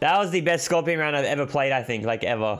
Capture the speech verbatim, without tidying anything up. That was the best Scorpion round I've ever played, I think, like ever.